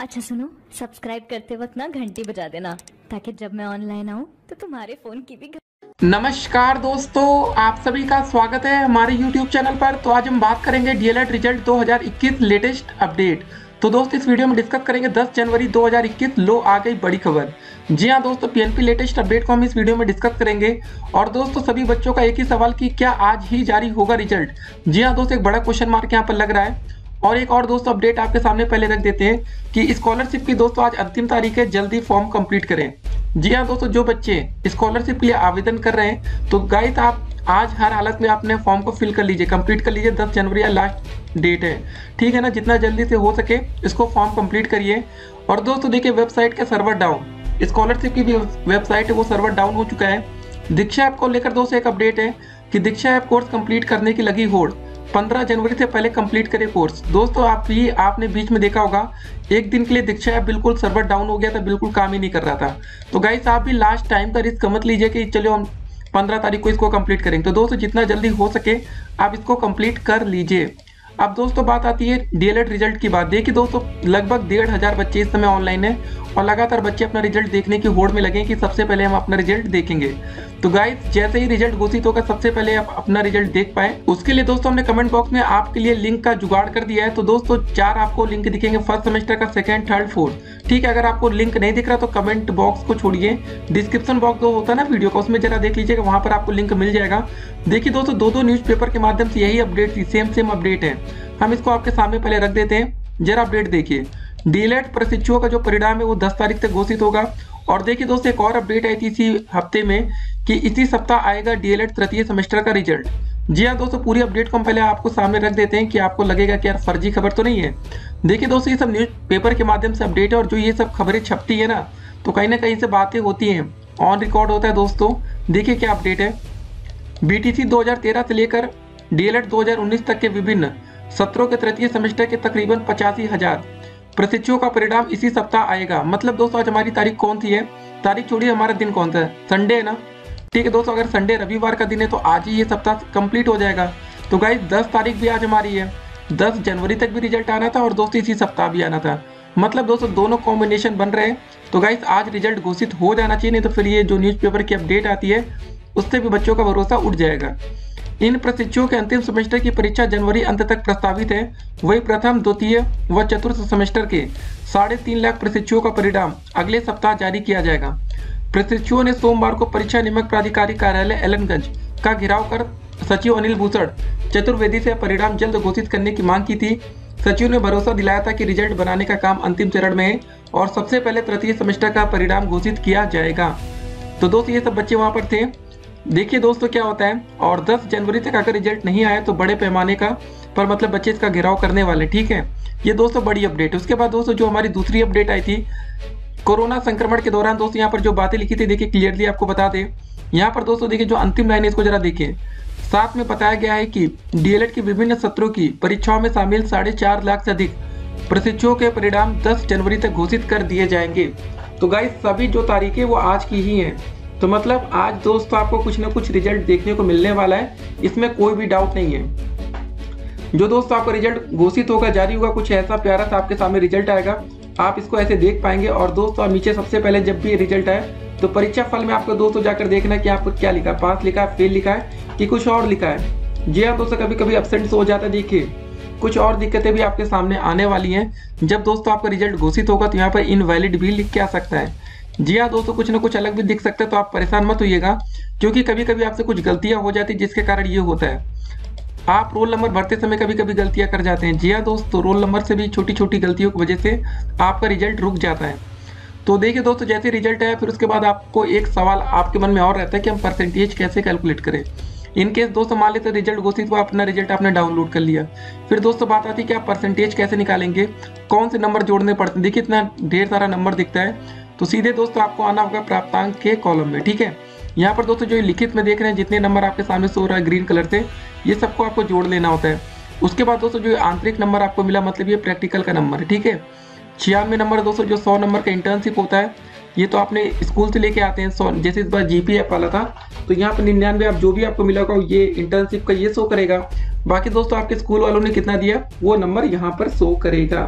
अच्छा सुनो, सब्सक्राइब करते वक्त ना घंटी बजा देना ताकि जब मैं ऑनलाइन आऊं तो तुम्हारे फोन की भी। नमस्कार दोस्तों, आप सभी का स्वागत है हमारे YouTube चैनल पर। तो आज हम बात करेंगे DLAT रिजल्ट 2021 लेटेस्ट अपडेट। तो दोस्त इस वीडियो में डिस्कस करेंगे 10 जनवरी 2021 लो आ गई बड़ी खबर। जी हाँ दोस्तों, PNP लेटेस्ट अपडेट को हम इस वीडियो में डिस्कस करेंगे। और दोस्तों सभी बच्चों का एक ही सवाल कि क्या आज ही जारी होगा रिजल्ट। जी हाँ दोस्तों, एक बड़ा क्वेश्चन मार्क यहाँ पर लग रहा है। और एक और दोस्तों अपडेट आपके सामने पहले रख देते हैं कि स्कॉलरशिप की दोस्तों आज अंतिम तारीख है, जल्दी फॉर्म कंप्लीट करें। जी हाँ दोस्तों, जो बच्चे स्कॉलरशिप के लिए आवेदन कर रहे हैं तो गाइस आप आज हर हालत में अपने फॉर्म को फिल कर लीजिए, कंप्लीट कर लीजिए। 10 जनवरी लास्ट डेट है, ठीक है ना। जितना जल्दी से हो सके इसको फॉर्म कंप्लीट करिए। और दोस्तों देखिए, वेबसाइट का सर्वर डाउन, स्कॉलरशिप की वेबसाइट है वो सर्वर डाउन हो चुका है। दीक्षा ऐप को लेकर दोस्तों एक अपडेट है कि दीक्षा ऐप कोर्स कंप्लीट करने की लगी होड़, 15 जनवरी से पहले कंप्लीट करें कोर्स। दोस्तों आपने बीच में देखा होगा एक दिन के लिए दीक्षा ऐप बिल्कुल सर्वर डाउन हो गया था, बिल्कुल काम ही नहीं कर रहा था। तो गाइस आप भी लास्ट टाइम का रिस्क मत लीजिए कि चलो हम 15 तारीख को इसको कंप्लीट करेंगे। तो दोस्तों जितना जल्दी हो सके आप इसको कंप्लीट कर लीजिए। अब दोस्तों बात आती है DLAT रिजल्ट की। बात देखिए दोस्तों, लगभग 1500 बच्चे इस समय ऑनलाइन है और लगातार बच्चे अपना रिजल्ट देखने की होड़ में लगे कि सबसे पहले हम अपना रिजल्ट देखेंगे। तो गाइस जैसे ही रिजल्ट घोषित होगा सबसे पहले आप अपना रिजल्ट देख पाए, उसके लिए दोस्तों हमने कमेंट बॉक्स में आपके लिए लिंक का जुगाड़ कर दिया है। तो दोस्तों 4 आपको लिंक दिखेंगे, फर्स्ट सेमेस्टर का, सेकंड, थर्ड, फोर्थ, ठीक है। अगर आपको लिंक नहीं दिख रहा तो कमेंट बॉक्स को छोड़िए, डिस्क्रिप्शन बॉक्स जो होता है ना वीडियो का, उसमें जरा देख लीजिएगा, वहाँ पर आपको लिंक मिल जाएगा। देखिए दोस्तों दो न्यूज़पेपर के माध्यम से यही अपडेट थी, सेम अपडेट है। हम इसको आपके सामने पहले रख देते हैं, जरा अपडेट देखिए। DLAT प्रशिक्षुओं का जो परिणाम है वो 10 तारीख तक घोषित होगा। और देखिए दोस्तों एक और अपडेट आई थी इसी हफ्ते में कि इसी सप्ताह आएगा DLAT तृतीय सेमेस्टर का रिजल्ट। जी हाँ दोस्तों, पूरी अपडेट को हम पहले आपको सामने रख देते हैं कि आपको लगेगा कि यार फर्जी खबर तो नहीं है। देखिए दोस्तों ये सब न्यूज़पेपर के माध्यम से अपडेट है और जो ये सब खबरें छपती है ना कहीं से बातें होती हैं, ऑन रिकॉर्ड होता है। दोस्तों देखिए क्या अपडेट है, BTC 2013 से लेकर DLAT 2019 तक के विभिन्न सत्रों के तृतीय सेमेस्टर के तकरीबन 85,000 प्रशिक्षुओं का परिणाम इसी सप्ताह आएगा। मतलब दोस्तों आज हमारी तारीख कौन सी है, तारीख छोड़िए हमारा दिन कौन सा है, संडे है ना, ठीक है दोस्तों। अगर संडे रविवार का दिन है तो आज ही ये सप्ताह कंप्लीट हो जाएगा। तो गाइस 10 तारीख भी आज हमारी है, 10 जनवरी तक भी रिजल्ट आना था और दोस्तों इसी सप्ताह भी आना था। मतलब दोस्तों दोनों कॉम्बिनेशन बन रहे हैं। तो गाइस आज रिजल्ट घोषित हो जाना चाहिए, नहीं तो फिर ये जो न्यूज़पेपर की अपडेट आती है उससे भी बच्चों का भरोसा उठ जाएगा। इन प्रशिक्षुओं के अंतिम सेमेस्टर की परीक्षा जनवरी अंत तक प्रस्तावित है। वही प्रथम, द्वितीय व चतुर्थ सेमेस्टर के 3.5 लाख प्रशिक्षुओं का परिणाम अगले सप्ताह जारी किया जाएगा। प्रशिक्षुओं ने सोमवार को परीक्षा नियामक प्राधिकारी कार्यालय एलनगंज का घेराव कर सचिव अनिल भूषण चतुर्वेदी से परिणाम जल्द घोषित करने की मांग की थी। सचिव ने भरोसा दिलाया था कि रिजल्ट बनाने का काम अंतिम चरण में है और सबसे पहले तृतीय सेमेस्टर का परिणाम घोषित किया जाएगा। तो दोस्तों ये सब बच्चे वहाँ पर थे। देखिए दोस्तों क्या होता है, और 10 जनवरी तक अगर रिजल्ट नहीं आया तो बड़े पैमाने का पर मतलब बच्चे इसका घेराव करने वाले, ठीक है। ये दोस्तों बड़ी अपडेट। उसके बाद दोस्तों जो हमारी दूसरी अपडेट आई थी, कोरोना संक्रमण के दौरान दोस्तों यहाँ पर जो बातें लिखी थी देखिए क्लियरली आपको बता दें। यहाँ पर दोस्तों देखिए जो अंतिम लाइन है इसको जरा देखिए, साथ में बताया गया है कि DLAT के विभिन्न सत्रों की परीक्षाओं में शामिल 4.5 लाख से अधिक प्रशिक्षुओं के परिणाम 10 जनवरी तक घोषित कर दिए जाएंगे। तो गाइस सभी जो तारीखें वो आज की ही हैं। तो मतलब आज दोस्तों आपको कुछ ना कुछ रिजल्ट देखने को मिलने वाला है, इसमें कोई भी डाउट नहीं है। जो दोस्तों आपका रिजल्ट घोषित होगा, जारी होगा, कुछ ऐसा प्यारा सा आपके सामने रिजल्ट आएगा, आप इसको ऐसे देख पाएंगे। और दोस्तों आप नीचे सबसे पहले जब भी रिजल्ट आए तो परीक्षा फल में आपको दोस्तों जाकर देखना है कि आपको क्या लिखा है, पास लिखा है, फेल लिखा है कि कुछ और लिखा है। जी हाँ दोस्तों, कभी कभी एब्सेंट हो जाता है। देखिए कुछ और दिक्कतें भी आपके सामने आने वाली हैं। जब दोस्तों आपका रिजल्ट घोषित होगा तो यहाँ पर इनवैलिड भी लिख के आ सकता है। जी हाँ दोस्तों, कुछ ना कुछ अलग भी दिख सकता है, तो आप परेशान मत होइएगा क्योंकि कभी कभी आपसे कुछ गलतियां हो जाती है जिसके कारण ये होता है। आप रोल नंबर भरते समय कभी कभी गलतियां कर जाते हैं। जी हाँ दोस्तों, रोल नंबर से भी छोटी छोटी गलतियों की वजह से आपका रिजल्ट रुक जाता है। तो देखिए दोस्तों जैसे रिजल्ट आया फिर उसके बाद आपको एक सवाल आपके मन में और रहता है कि हम परसेंटेज कैसे कैलकुलेट करें। इनकेस दोस्तों मान लेते रिजल्ट घोषित हुआ, अपना रिजल्ट आपने डाउनलोड कर लिया, फिर दोस्तों बात आती है कि आप परसेंटेज कैसे निकालेंगे, कौन से नंबर जोड़ने पड़ते हैं। देखिए इतना ढेर सारा नंबर दिखता है, तो सीधे दोस्तों आपको आना होगा प्राप्तांक के कॉलम में, ठीक है। यहाँ पर दोस्तों जो लिखित में देख रहे हैं जितने नंबर आपके सामने शो हो रहा है ग्रीन कलर से, ये सबको आपको जोड़ लेना होता है। उसके बाद दोस्तों जो आंतरिक नंबर आपको मिला, मतलब ये प्रैक्टिकल का नंबर है, ठीक है। 96 नंबर दोस्तों जो 100 नंबर का इंटर्नशिप होता है, ये तो आपने स्कूल से लेके आते हैं 100, जैसे इस बार GP ऐप वाला था तो यहाँ पर 99 आप जो भी आपको मिला होगा ये इंटर्नशिप का ये शो करेगा। बाकी दोस्तों आपके स्कूल वालों ने कितना दिया वो नंबर यहाँ पर शो करेगा।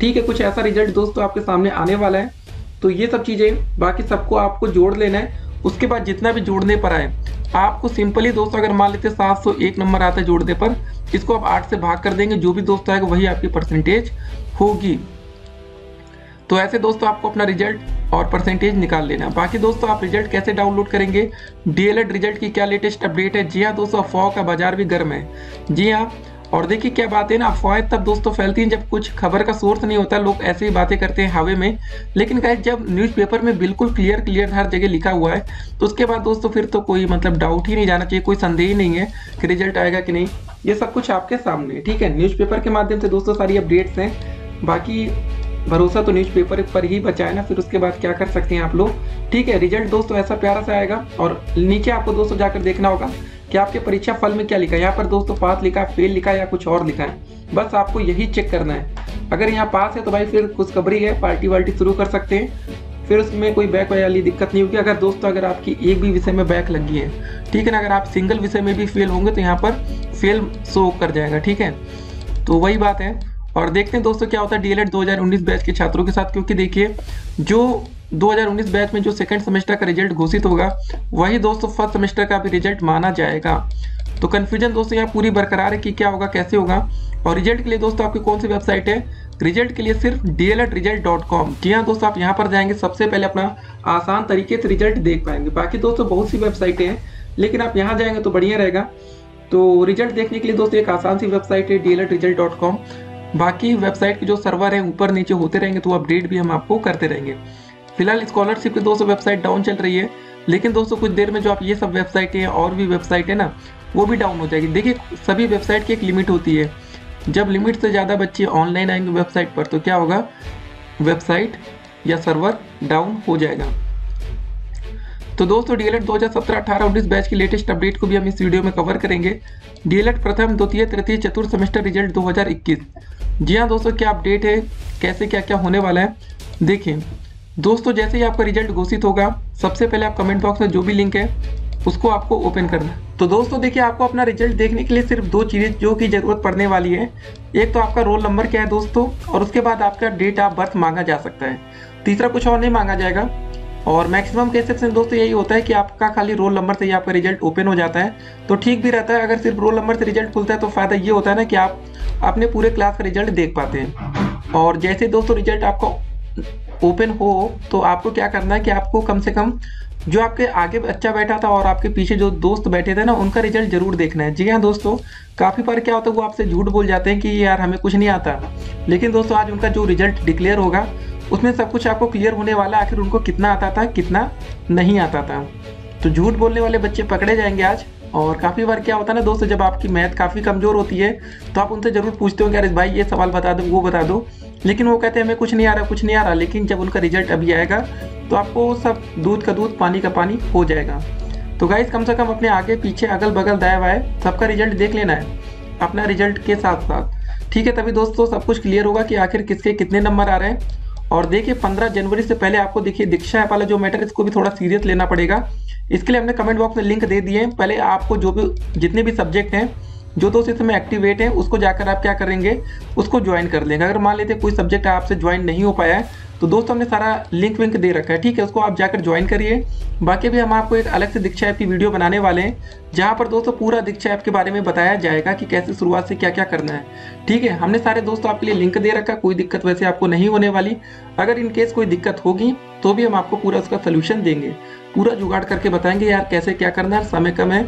ठीक है, कुछ ऐसा रिजल्ट दोस्तों आपके सामने आने वाला है। तो ये सब चीज़ें बाकी सबको आपको जोड़ लेना है। उसके बाद जितना भी जोड़ने पर आए आपको सिंपली दोस्तों, अगर मान लेते 701 नंबर आता है जोड़ने पर, इसको आप 8 से भाग कर देंगे, जो भी दोस्तों आएगा वही आपकी परसेंटेज होगी। तो ऐसे दोस्तों आपको अपना रिजल्ट और परसेंटेज निकाल लेना। बाकी दोस्तों आप रिजल्ट कैसे डाउनलोड करेंगे, डीएलएड रिजल्ट की क्या लेटेस्ट अपडेट है। जी हाँ दोस्तों, अफवाह का बाजार भी गर्म है। जी हाँ, और देखिए क्या बात है ना, अफवाहें तब दोस्तों फैलती हैं जब कुछ खबर का सोर्स नहीं होता, लोग ऐसे ही बातें करते हैं हवा में। लेकिन गाइस जब न्यूज़पेपर में बिल्कुल क्लियर हर जगह लिखा हुआ है तो उसके बाद दोस्तों फिर तो कोई मतलब डाउट ही नहीं जाना चाहिए, कोई संदेह ही नहीं है कि रिजल्ट आएगा कि नहीं। ये सब कुछ आपके सामने, ठीक है, न्यूज़पेपर के माध्यम से दोस्तों सारी अपडेट्स हैं। बाकी भरोसा तो न्यूज़पेपर पर ही बचाए ना, फिर उसके बाद क्या कर सकते हैं आप लोग। ठीक है, रिजल्ट दोस्तों ऐसा प्यारा सा आएगा। और नीचे आपको दोस्तों जाकर देखना होगा कि आपके परीक्षा फल में क्या लिखा है। यहाँ पर दोस्तों पास लिखा, फेल लिखा या कुछ और लिखा है, बस आपको यही चेक करना है। अगर यहाँ पास है तो भाई फिर खुशखबरी है, पार्टी वार्टी शुरू कर सकते हैं, फिर उसमें कोई बैक वाली दिक्कत नहीं होगी। अगर दोस्तों अगर आपकी एक भी विषय में बैक लगी है, ठीक है ना, अगर आप सिंगल विषय में भी फेल होंगे तो यहाँ पर फेल शो कर जाएगा। ठीक है, तो वही बात है। और देखते हैं दोस्तों क्या होता है डीएलएड 2019 बैच के छात्रों के साथ, क्योंकि देखिए जो 2019 बैच में जो सेकंड सेमेस्टर का रिजल्ट घोषित होगा वही दोस्तों फर्स्ट सेमेस्टर का भी रिजल्ट माना जाएगा। तो कन्फ्यूजन दोस्तों यहाँ पूरी बरकरार है कि क्या होगा कैसे होगा। और रिजल्ट के लिए दोस्तों आपकी कौन सी वेबसाइट है, रिजल्ट के लिए सिर्फ dletresult.com। जी हाँ दोस्तों, आप यहाँ पर जाएंगे, सबसे पहले अपना आसान तरीके से रिजल्ट देख पाएंगे। बाकी दोस्तों बहुत सी वेबसाइटें हैं, लेकिन आप यहाँ जाएंगे तो बढ़िया रहेगा। तो रिजल्ट देखने के लिए दोस्तों एक आसान सी वेबसाइट है dletresult.com। बाकी वेबसाइट के जो सर्वर है ऊपर नीचे होते रहेंगे तो अपडेट भी हम आपको करते रहेंगे। फिलहाल स्कॉलरशिप की दोस्तों वेबसाइट डाउन चल रही है, लेकिन दोस्तों कुछ देर में जो आप ये सब वेबसाइटें हैं और भी वेबसाइट है ना, वो भी डाउन हो जाएगी। देखिए सभी वेबसाइट की एक लिमिट होती है, जब लिमिट से ज़्यादा बच्चे ऑनलाइन आएंगे वेबसाइट पर तो क्या होगा, वेबसाइट या सर्वर डाउन हो जाएगा। तो दोस्तों डीएलएड 2017-18-19 बैच की लेटेस्ट अपडेट को भी हम इस वीडियो में कवर करेंगे। डीएलएड प्रथम, द्वितीय, तृतीय, चतुर्थ सेमेस्टर रिजल्ट 2021। जी हाँ दोस्तों, क्या अपडेट है, कैसे क्या क्या होने वाला है। देखिए दोस्तों, जैसे ही आपका रिजल्ट घोषित होगा सबसे पहले आप कमेंट बॉक्स में जो भी लिंक है उसको आपको ओपन करना है। तो दोस्तों देखिए, आपको अपना रिजल्ट देखने के लिए सिर्फ दो चीज़ें जो कि ज़रूरत पड़ने वाली है, एक तो आपका रोल नंबर क्या है दोस्तों, और उसके बाद आपका डेट ऑफ बर्थ मांगा जा सकता है, तीसरा कुछ और नहीं मांगा जाएगा। और मैक्सिमम केसेस में दोस्तों यही होता है कि आपका खाली रोल नंबर से ही आपका रिजल्ट ओपन हो जाता है, तो ठीक भी रहता है। अगर सिर्फ रोल नंबर से रिजल्ट खुलता है तो फ़ायदा ये होता है ना कि आप अपने पूरे क्लास का रिजल्ट देख पाते हैं। और जैसे दोस्तों रिजल्ट आपका ओपन हो तो आपको क्या करना है कि आपको कम से कम जो आपके आगे बच्चा बैठा था और आपके पीछे जो दोस्त बैठे थे ना, उनका रिजल्ट जरूर देखना है। जी हाँ दोस्तों, काफ़ी बार क्या होता है वो आपसे झूठ बोल जाते हैं कि यार हमें कुछ नहीं आता, लेकिन दोस्तों आज उनका जो रिजल्ट डिक्लेयर होगा उसमें सब कुछ आपको क्लियर होने वाला, आखिर उनको कितना आता था कितना नहीं आता था। तो झूठ बोलने वाले बच्चे पकड़े जाएंगे आज। और काफ़ी बार क्या होता है ना दोस्तों, जब आपकी मैथ काफ़ी कमज़ोर होती है तो आप उनसे ज़रूर पूछते हो कि अरे भाई ये सवाल बता दो, वो बता दो, लेकिन वो कहते हैं हमें कुछ नहीं आ रहा, कुछ नहीं आ रहा। लेकिन जब उनका रिजल्ट अभी आएगा तो आपको सब दूध का दूध पानी का पानी हो जाएगा। तो गाइस कम से कम अपने आगे पीछे अगल बगल दाएं बाएं सबका रिजल्ट देख लेना है, अपना रिजल्ट के साथ साथ। ठीक है, तभी दोस्तों सब कुछ क्लियर होगा कि आखिर किसके कितने नंबर आ रहे हैं। और देखिए 15 जनवरी से पहले आपको देखिए दीक्षा ऐप वाला जो मैटर, इसको भी थोड़ा सीरियस लेना पड़ेगा। इसके लिए हमने कमेंट बॉक्स में लिंक दे दिए हैं। पहले आपको जो भी जितने भी सब्जेक्ट हैं जो दोस्तों इसमें एक्टिवेट हैं उसको जाकर आप क्या करेंगे, उसको ज्वाइन कर लेंगे। अगर मान लेते कोई सब्जेक्ट आपसे ज्वाइन नहीं हो पाया है तो दोस्तों हमने सारा लिंक विंक दे रखा है, ठीक है, उसको आप जाकर ज्वाइन करिए। बाकी भी हम आपको एक अलग से दीक्षा ऐप की वीडियो बनाने वाले हैं, जहाँ पर दोस्तों पूरा दीक्षा ऐप के बारे में बताया जाएगा कि कैसे शुरुआत से क्या क्या करना है। ठीक है, हमने सारे दोस्तों आपके लिए लिंक दे रखा, कोई दिक्कत वैसे आपको नहीं होने वाली। अगर इन केस कोई दिक्कत होगी तो भी हम आपको पूरा उसका सोल्यूशन देंगे, पूरा जुगाड़ करके बताएंगे यार कैसे क्या करना है, समय कम है।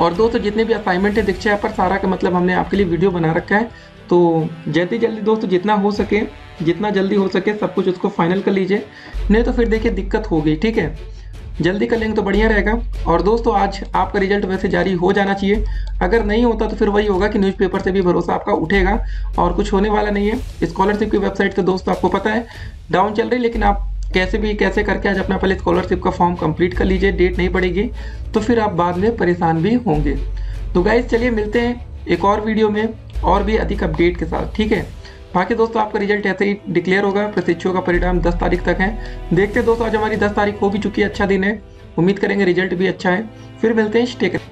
और दोस्तों जितने भी असाइनमेंट है दीक्षा ऐप पर सारा का मतलब हमने आपके लिए वीडियो बना रखा है। तो जल्दी जल्दी दोस्तों जितना हो सके, जितना जल्दी हो सके सब कुछ उसको फाइनल कर लीजिए, नहीं तो फिर देखिए दिक्कत होगी। ठीक है, जल्दी कर लेंगे तो बढ़िया रहेगा। और दोस्तों आज आपका रिजल्ट वैसे जारी हो जाना चाहिए, अगर नहीं होता तो फिर वही होगा कि न्यूज़पेपर से भी भरोसा आपका उठेगा और कुछ होने वाला नहीं है। स्कॉलरशिप की वेबसाइट तो दोस्तों आपको पता है डाउन चल रही, लेकिन आप कैसे भी कैसे करके आज अपना पहले स्कॉलरशिप का फॉर्म कंप्लीट कर लीजिए, डेट नहीं पड़ेगी तो फिर आप बाद में परेशान भी होंगे। तो गाइस चलिए मिलते हैं एक और वीडियो में और भी अधिक अपडेट के साथ। ठीक है, बाकी दोस्तों आपका रिजल्ट ऐसे ही डिक्लेयर होगा। प्रशिक्षुओं का परिणाम 10 तारीख तक है। देखते हैं दोस्तों, आज हमारी 10 तारीख हो भी चुकी है, अच्छा दिन है, उम्मीद करेंगे रिजल्ट भी अच्छा है। फिर मिलते हैं, स्टे करें।